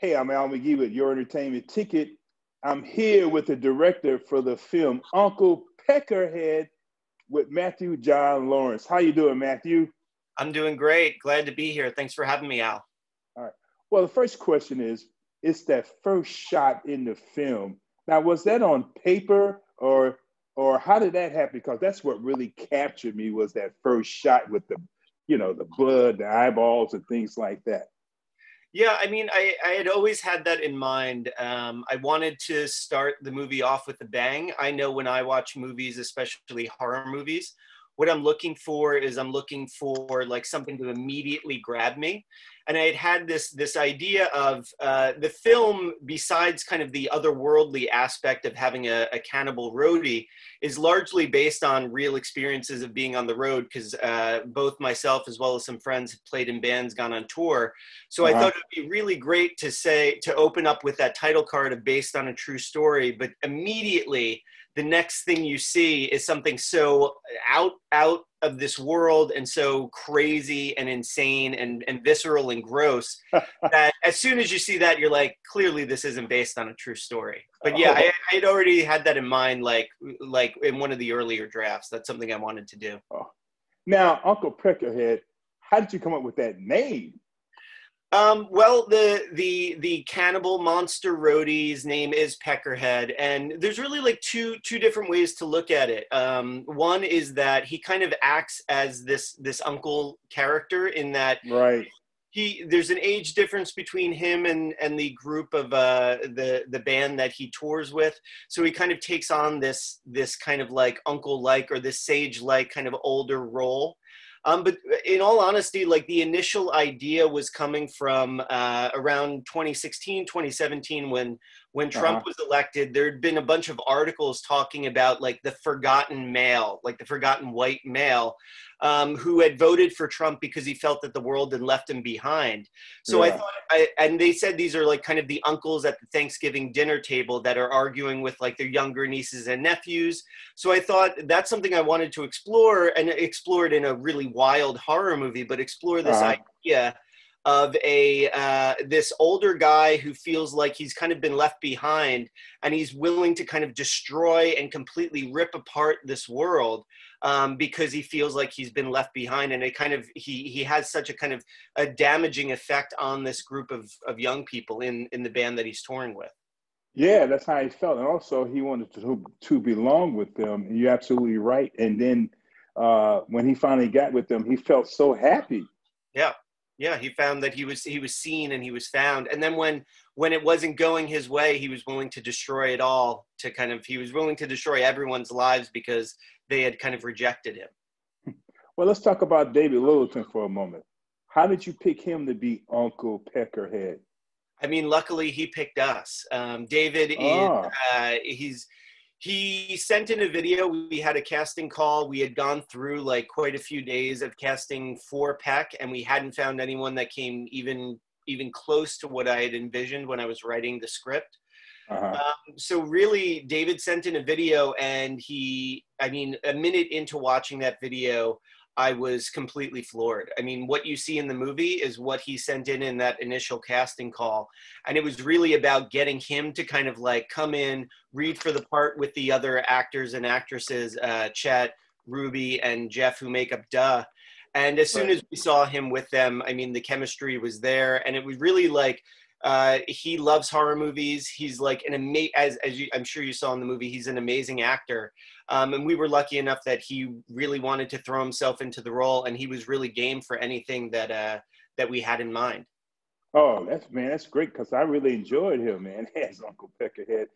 Hey, I'm Al McGhee with Your Entertainment Ticket. I'm here with the director for the film Uncle Peckerhead with Matthew John Lawrence. How you doing, Matthew? I'm doing great. Glad to be here. Thanks for having me, Al. All right. Well, the first question is, it's that first shot in the film. Now, was that on paper or how did that happen? Because that's what really captured me was that first shot with the, you know, the blood, the eyeballs and things like that. Yeah, I mean, I had always had that in mind. I wanted to start the movie off with a bang. I know when I watch movies, especially horror movies, what I'm looking for is like something to immediately grab me. And I had had this idea of the film, besides kind of the otherworldly aspect of having a cannibal roadie, is largely based on real experiences of being on the road, because both myself as well as some friends have played in bands, gone on tour. So I thought it would be really great to open up with that title card of based on a true story, but immediately the next thing you see is something so out of this world and so crazy and insane and visceral and gross that as soon as you see that, you're like, clearly this isn't based on a true story. But yeah, I had already had that in mind, like in one of the earlier drafts. That's something I wanted to do. Oh. Now, Uncle Peckerhead, how did you come up with that name? Well, the cannibal monster roadie's name is Peckerhead, and there's really like two different ways to look at it. One is that he kind of acts as this uncle character in that there's an age difference between him and the group of the band that he tours with, so he kind of takes on this kind of like uncle-like or this sage-like kind of older role. But in all honesty, like the initial idea was coming from around 2016, 2017, when Trump was elected. There had been a bunch of articles talking about like the forgotten male, like the forgotten white male who had voted for Trump because he felt that the world had left him behind. So I thought, and they said these are like kind of the uncles at the Thanksgiving dinner table that are arguing with like their younger nieces and nephews. So I thought that's something I wanted to explore, and explore it in a really wild horror movie, but explore this idea of this older guy who feels like he's kind of been left behind, and he's willing to kind of destroy and completely rip apart this world because he feels like he's been left behind, and it kind of he has such a kind of a damaging effect on this group of young people in the band that he's touring with. Yeah, that's how he felt, and also he wanted to belong with them. And you're absolutely right. And then when he finally got with them, he felt so happy. Yeah. Yeah, he found that he was seen and he was found. And then when it wasn't going his way, he was willing to destroy it all, to kind of, he was willing to destroy everyone's lives because they had kind of rejected him. Well, let's talk about David Littleton for a moment. How did you pick him to be Uncle Peckerhead? I mean, luckily he picked us. David is, he sent in a video. We had a casting call. We had gone through like quite a few days of casting for Peck, and we hadn't found anyone that came even close to what I had envisioned when I was writing the script. So really, David sent in a video, and I mean, a minute into watching that video, I was completely floored. I mean, what you see in the movie is what he sent in that initial casting call. And it was really about getting him to kind of like come in, read for the part with the other actors and actresses, Chet, Ruby, and Jeff, who make up Duh. And as soon as we saw him with them, I mean, the chemistry was there. And it was really like, he loves horror movies. He's like an amazing, as I'm sure you saw in the movie, he's an amazing actor. And we were lucky enough that he really wanted to throw himself into the role, and he was really game for anything that, that we had in mind. Oh, that's great. 'Cause I really enjoyed him, man, as Uncle Peckerhead.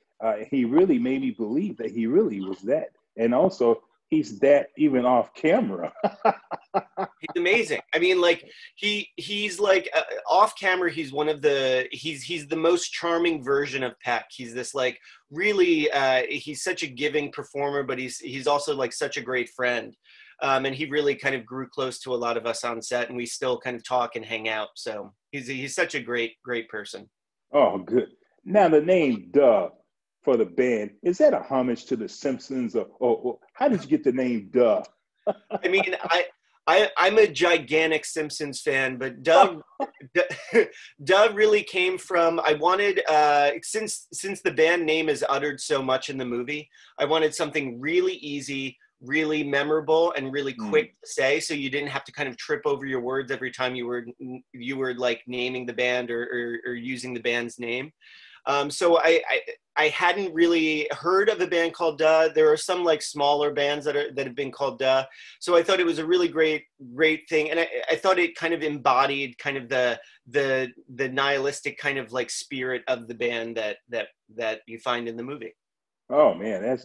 He really made me believe that he really was that. And also he's that even off camera. He's amazing. I mean, like he's like off camera. He's he's the most charming version of Peck. He's this like really, he's such a giving performer, but he's also like such a great friend. And he really kind of grew close to a lot of us on set, and we still kind of talk and hang out. So he's such a great person. Oh, good. Now the name Duh for the band, is that a homage to The Simpsons, or how did you get the name Duh? I mean, I. I'm a gigantic Simpsons fan, but Doug really came from, I wanted, since the band name is uttered so much in the movie, I wanted something really easy, really memorable, and really quick to say, so you didn't have to kind of trip over your words every time you were like naming the band or using the band's name. So I hadn't really heard of a band called Duh. There are some like smaller bands that have been called Duh. So I thought it was a really great thing. And I thought it kind of embodied kind of the nihilistic kind of like spirit of the band that you find in the movie. Oh man,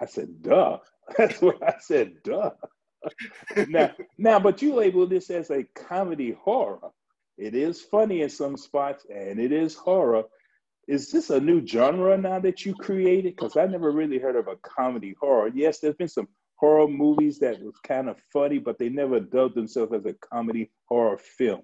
I said Duh. That's what I said, Duh. now, but you labeled this as a comedy horror. It is funny in some spots and it is horror. Is this a new genre now that you created? Because I never really heard of a comedy horror. Yes, there's been some horror movies that was kind of funny, but they never dubbed themselves as a comedy horror film.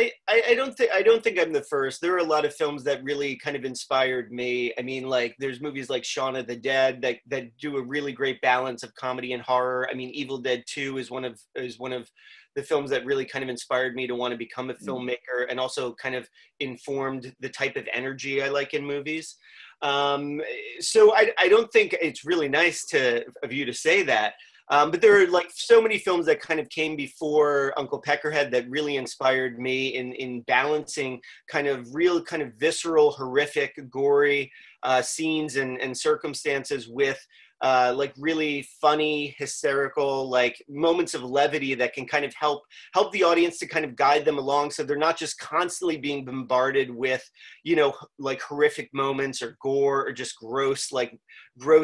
I don't think I'm the first. There are a lot of films that really kind of inspired me. I mean, like there's movies like Shaun of the Dead that do a really great balance of comedy and horror. I mean, Evil Dead 2 is one of the films that really kind of inspired me to want to become a filmmaker, and also kind of informed the type of energy I like in movies. So I don't think it's really nice of you to say that. But there are like so many films that kind of came before Uncle Peckerhead that really inspired me in balancing kind of real kind of visceral, horrific, gory scenes and circumstances with like really funny, hysterical, like moments of levity that can kind of help the audience to kind of guide them along, so they're not just constantly being bombarded with, you know, like horrific moments or gore or just gross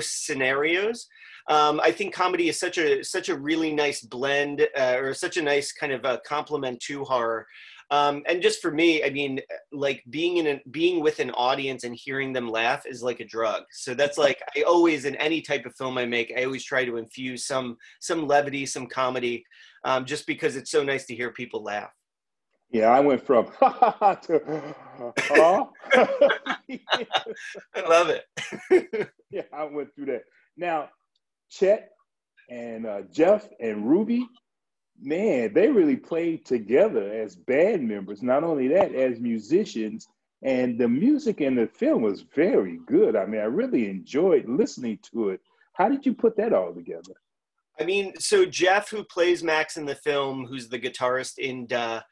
scenarios. I think comedy is such a really nice blend, or such a nice kind of a complement to horror. And just for me, I mean, like being with an audience and hearing them laugh is like a drug. So that's like, I always, in any type of film I make, I always try to infuse some levity, some comedy, just because it's so nice to hear people laugh. Yeah, I went from ha ha ha to oh. I love it. Yeah, I went through that. Now, Chet and Jeff and Ruby, man, they really played together as band members. Not only that, as musicians, and the music in the film was very good. I mean, I really enjoyed listening to it. How did you put that all together? I mean, so Jeff, who plays Max in the film, who's the guitarist in Duh,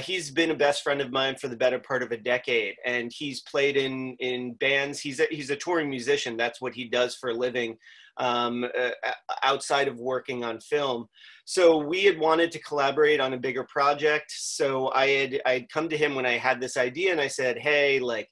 he's been a best friend of mine for the better part of a decade, and he's played in bands. He's a touring musician. That's what he does for a living, outside of working on film. So we had wanted to collaborate on a bigger project. So I had come to him when I had this idea, and I said, hey, like,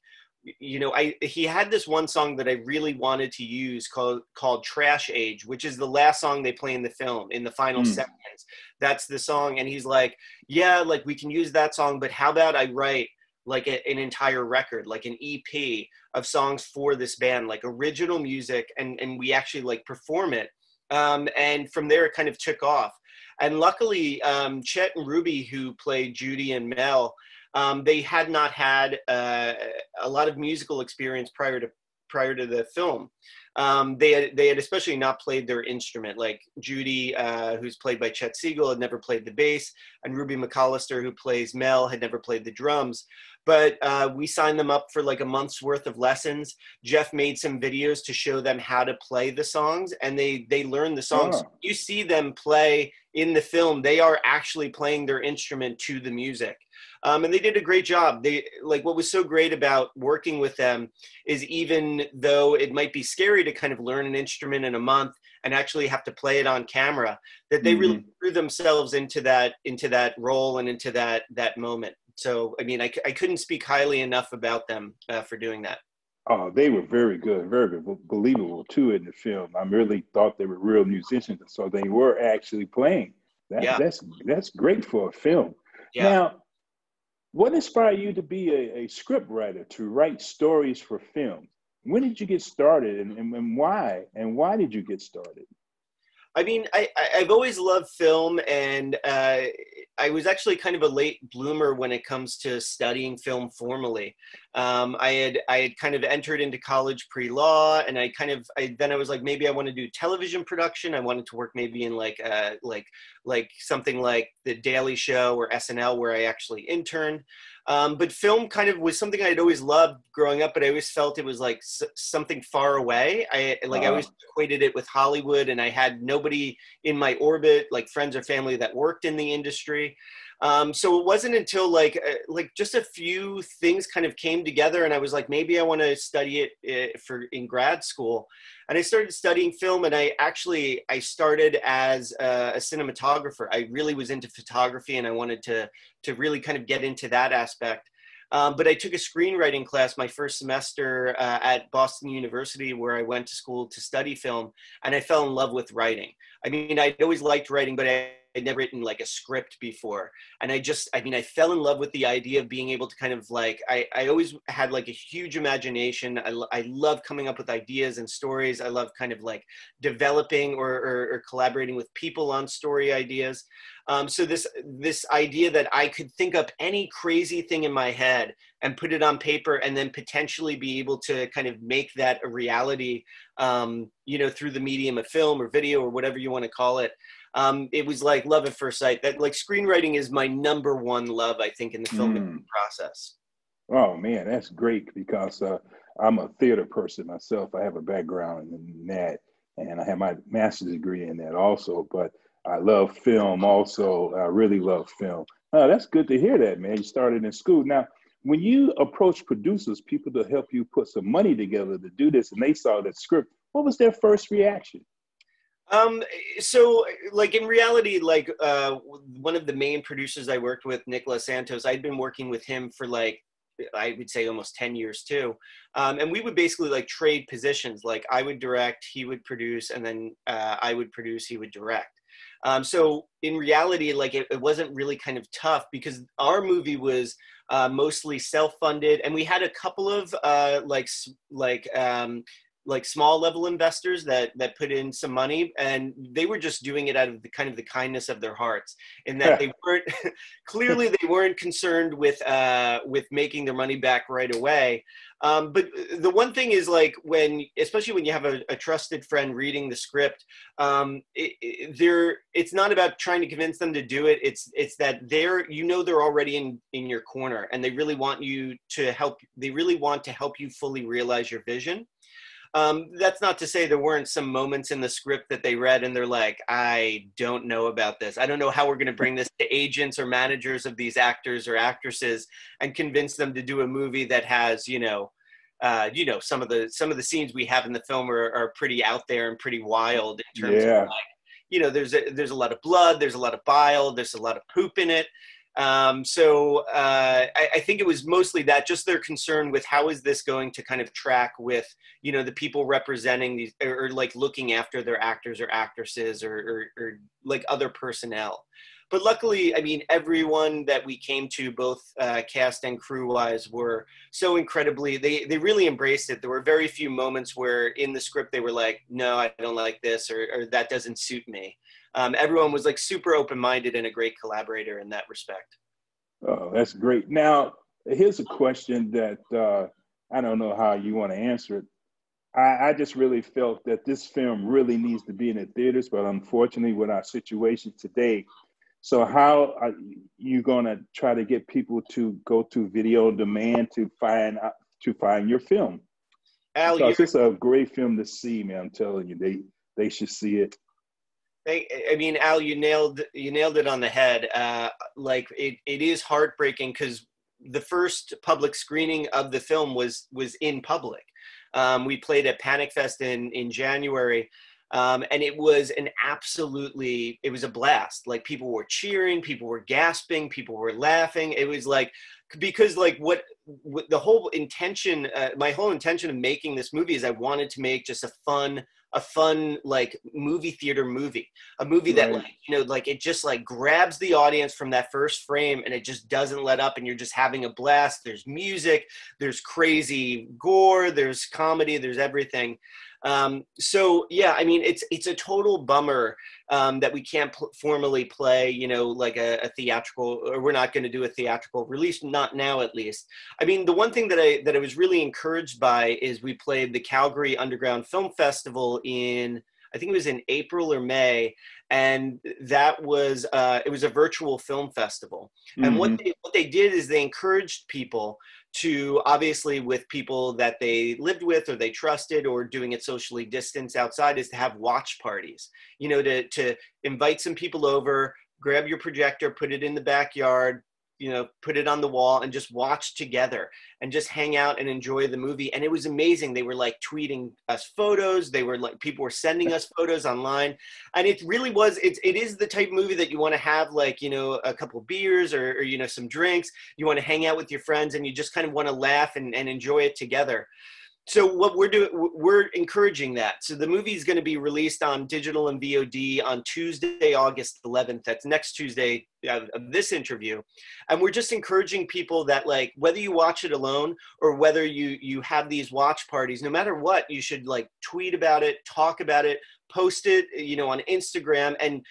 you know, he had this one song that I really wanted to use called Trash Age, which is the last song they play in the film, in the final seconds. That's the song. And he's like, yeah, like we can use that song, but how about I write like an entire record, like an EP of songs for this band, like original music, and we actually like perform it. And from there it kind of took off. And luckily, Chet and Ruby, who played Judy and Mel, they had not had a lot of musical experience prior to the film. They had especially not played their instrument. Like Judy, who's played by Chet Siegel, had never played the bass, and Ruby McAllister, who plays Mel, had never played the drums. But we signed them up for like a month's worth of lessons. Jeff made some videos to show them how to play the songs, and they learned the songs. Oh. You see them play in the film. They are actually playing their instrument to the music. And they did a great job. They, like, what was so great about working with them is, even though it might be scary to kind of learn an instrument in a month and actually have to play it on camera, that they really threw themselves into that role and into that moment. So, I mean, I couldn't speak highly enough about them for doing that. Oh, they were very good, very believable too in the film. I really thought they were real musicians, so they were actually playing. That's great for a film. Yeah. Now, what inspired you to be a script writer, to write stories for film? When did you get started, and why did you get started? I mean, I've always loved film, and I was actually kind of a late bloomer when it comes to studying film formally. I had kind of entered into college pre-law, and then I was like, maybe I want to do television production. I wanted to work maybe in like something like The Daily Show or SNL, where I actually interned. But film kind of was something I had always loved growing up, but I always felt it was like something far away. I always equated it with Hollywood, and I had nobody in my orbit, like friends or family, that worked in the industry. So it wasn't until like just a few things kind of came together, and I was like, maybe I want to study it in grad school. And I started studying film, and I started as a cinematographer. I really was into photography, and I wanted to really kind of get into that aspect. But I took a screenwriting class my first semester at Boston University, where I went to school to study film, and I fell in love with writing. I mean, I'd always liked writing, but I'd never written like a script before. And I fell in love with the idea of being able to kind of like, I always had like a huge imagination. I love coming up with ideas and stories. I love kind of like developing or collaborating with people on story ideas. So this idea that I could think up any crazy thing in my head and put it on paper, and then potentially be able to kind of make that a reality, you know, through the medium of film or video or whatever you want to call it. It was like love at first sight. That like screenwriting is my number one love, I think, in the filmmaking process. Oh man, that's great, because I'm a theater person myself. I have a background in that, and I have my master's degree in that also. But I love film also. I really love film. Oh, that's good to hear that, man. You started in school. Now, when you approach producers, people to help you put some money together to do this, and they saw that script, what was their first reaction? So like in reality, like, one of the main producers I worked with, Nicholas Santos, I'd been working with him for like, I would say almost 10 years too. And we would basically like trade positions. Like I would direct, he would produce, and then, I would produce, he would direct. So in reality, like it wasn't really kind of tough, because our movie was mostly self-funded, and we had a couple of like small level investors that put in some money, and they were just doing it out of the kindness of their hearts, in that they weren't clearly they weren't concerned with making their money back right away. But the one thing is, like, especially when you have a trusted friend reading the script, it's not about trying to convince them to do it. It's that they're already in your corner, and they really want you to help. They really want to help you fully realize your vision. That's not to say there weren't some moments in the script that they read and they're like, I don't know about this. I don't know how we're going to bring this to agents or managers of these actors or actresses and convince them to do a movie that has, some of the scenes we have in the film are pretty out there and pretty wild in terms of, like, you know, there's a lot of blood, there's a lot of bile, there's a lot of poop in it. So I think it was mostly that, just their concern with how is this going to kind of track with, you know, the people representing these, or like looking after their actors or actresses or like other personnel. But luckily, I mean, everyone that we came to, both cast and crew-wise, were so incredibly, they really embraced it. There were very few moments where in the script they were like, no, I don't like this, or that doesn't suit me. Everyone was like super open-minded and a great collaborator in that respect. Oh, that's great. Now, here's a question that I don't know how you want to answer it. I just really felt that this film really needs to be in the theaters, but unfortunately with our situation today, so how are you going to try to get people to go to video on demand to find your film? Al, because it's a great film to see, man. I'm telling you, they should see it. I mean, Al, you nailed it on the head. Like it is heartbreaking, because the first public screening of the film was in public. We played at Panic Fest in January. And it was it was a blast. Like people were cheering, people were gasping, people were laughing. It was like, because like what the whole intention, my whole intention of making this movie is I wanted to make just a fun like movie theater movie, a movie that like, you know, like it just like grabs the audience from that first frame and it just doesn't let up, and you're just having a blast. There's music, there's crazy gore, there's comedy, there's everything. So yeah, I mean, it's a total bummer that we can't formally play, you know, like a theatrical, or we're not going to do a theatrical release, not now at least. I mean, the one thing that I was really encouraged by is we played the Calgary Underground Film Festival in, I think it was in April or May, and that was, it was a virtual film festival. Mm-hmm. And what they did is they encouraged people to, obviously with people that they lived with or they trusted or doing it socially distanced outside, is to have watch parties, you know, to invite some people over, grab your projector, put it in the backyard, you know, put it on the wall and just watch together and just hang out and enjoy the movie. And it was amazing. They were like tweeting us photos. They were like, people were sending us photos online. And it really was, it is the type of movie that you want to have, like, you know, a couple beers or, you know, some drinks. You want to hang out with your friends and you just kind of want to laugh and enjoy it together. So what we're doing, we're encouraging that. So the movie is going to be released on digital and VOD on Tuesday, August 11th. That's next Tuesday of this interview. And we're just encouraging people that, like, whether you watch it alone or whether you have these watch parties, no matter what, you should, like, tweet about it, talk about it, post it, you know, on Instagram. And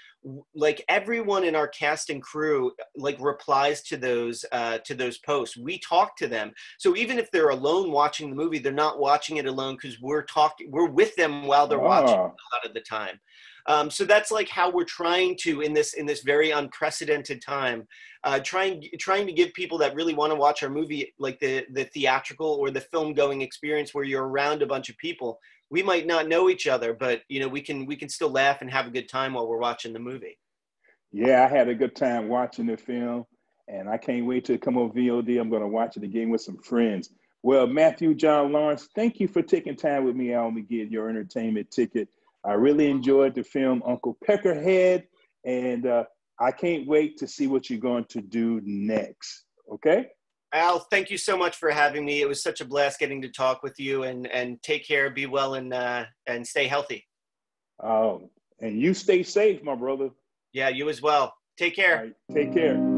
like everyone in our cast and crew, like, replies to those posts. We talk to them. So even if they're alone watching the movie, they're not watching it alone because we're with them while they're watching a lot of the time. So that's like how we're trying to, in this very unprecedented time, trying to give people that really want to watch our movie, like the theatrical or the film going experience where you're around a bunch of people. We might not know each other, but, you know, we can still laugh and have a good time while we're watching the movie. Yeah, I had a good time watching the film, and I can't wait to come on VOD. I'm going to watch it again with some friends. Well, Matthew John Lawrence, thank you for taking time with me, Al McGhee, your entertainment ticket. I really enjoyed the film Uncle Peckerhead, and I can't wait to see what you're going to do next. Okay? Al, thank you so much for having me. It was such a blast getting to talk with you, and take care, be well, and stay healthy. And you stay safe, my brother. Yeah, you as well. Take care. All right, take care.